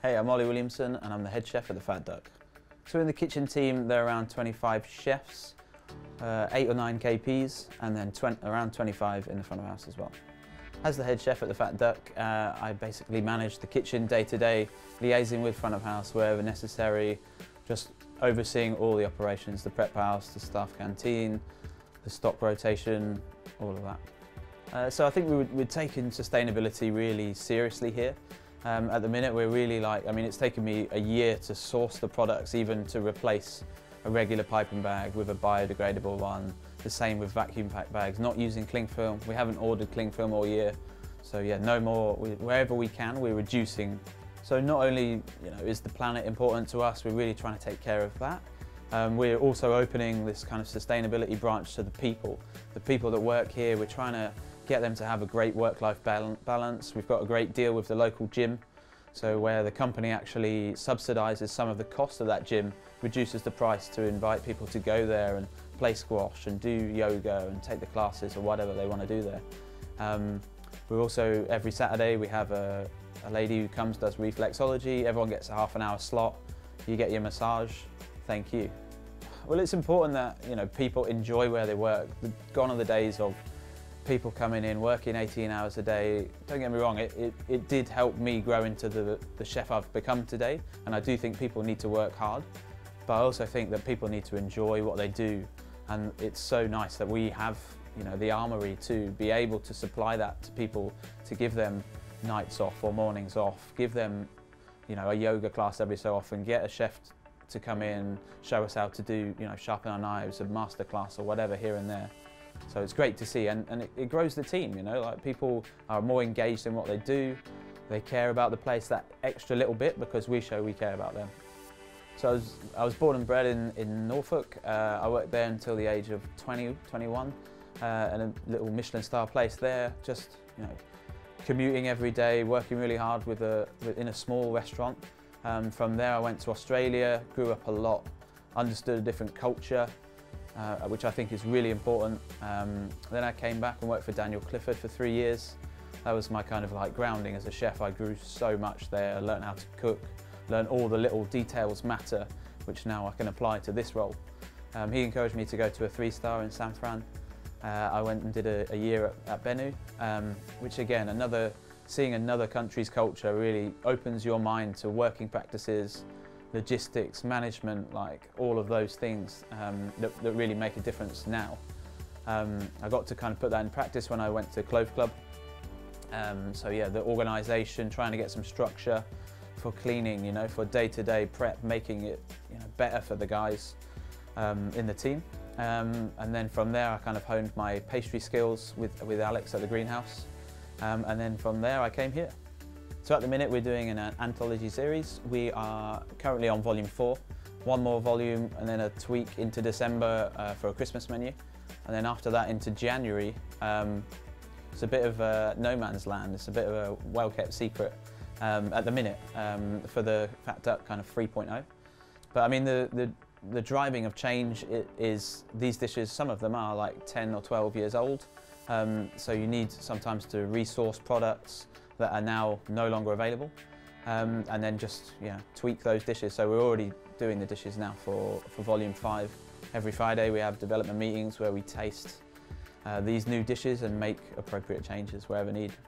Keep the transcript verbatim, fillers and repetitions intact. Hey, I'm Ollie Williamson and I'm the head chef at the Fat Duck. So in the kitchen team there are around twenty-five chefs, uh, eight or nine K Ps and then twenty, around twenty-five in the front of house as well. As the head chef at the Fat Duck, uh, I basically manage the kitchen day to day, liaising with front of house wherever necessary, just overseeing all the operations, the prep house, the staff canteen, the stock rotation, all of that. Uh, so I think we would, we're taking sustainability really seriously here. Um, at the minute we're really like, I mean it's taken me a year to source the products, even to replace a regular piping bag with a biodegradable one, the same with vacuum pack bags, not using cling film. We haven't ordered cling film all year, so yeah, no more, we, wherever we can we're reducing. So not only, you know, is the planet important to us, we're really trying to take care of that. Um, we're also opening this kind of sustainability branch to the people. The people that work here, we're trying to get them to have a great work-life balance. We've got a great deal with the local gym, so where the company actually subsidises some of the cost of that gym, reduces the price to invite people to go there and play squash and do yoga and take the classes or whatever they want to do there. Um, we're also, every Saturday we have a, a lady who comes, does reflexology, everyone gets a half an hour slot, you get your massage, thank you. Well, it's important that, you know, people enjoy where they work. Gone are the days of people coming in, working eighteen hours a day. Don't get me wrong, it, it, it did help me grow into the, the chef I've become today, and I do think people need to work hard, but I also think that people need to enjoy what they do, and it's so nice that we have, you know, the armoury to be able to supply that to people, to give them nights off or mornings off, give them, you know, a yoga class every so often, get a chef to come in, show us how to do, you know, sharpen our knives, a master class or whatever here and there. So it's great to see, and, and it, it grows the team, you know, like people are more engaged in what they do, they care about the place that extra little bit because we show we care about them. So I was, I was born and bred in, in Norfolk, uh, I worked there until the age of twenty, twenty-one, uh, in a little Michelin star place there, just, you know, commuting every day, working really hard with a, with, in a small restaurant. Um, from there I went to Australia, grew up a lot, understood a different culture, Uh, which I think is really important. Um, then I came back and worked for Daniel Clifford for three years. That was my kind of like grounding as a chef. I grew so much there, learned how to cook, learned all the little details matter, which now I can apply to this role. Um, he encouraged me to go to a three-star in San Fran. Uh, I went and did a, a year at, at Benu, um, which again, another seeing another country's culture really opens your mind to working practices, logistics, management, like all of those things um, that, that really make a difference now. Um, I got to kind of put that in practice when I went to Clove Club. Um, so yeah, the organisation, trying to get some structure for cleaning, you know, for day-to-day prep, making it, you know, better for the guys um, in the team. Um, and then from there I kind of honed my pastry skills with, with Alex at the Greenhouse. Um, and then from there I came here. So at the minute we're doing an anthology series. We are currently on volume four, one more volume and then a tweak into December uh, for a Christmas menu. And then after that into January, um, it's a bit of a no man's land, it's a bit of a well-kept secret um, at the minute um, for the Fat Duck kind of three point oh. But I mean the, the, the driving of change is these dishes, some of them are like ten or twelve years old. Um, so you need sometimes to resource products that are now no longer available, um, and then just, yeah, tweak those dishes. So we're already doing the dishes now for, for volume five. Every Friday we have development meetings where we taste uh, these new dishes and make appropriate changes wherever needed.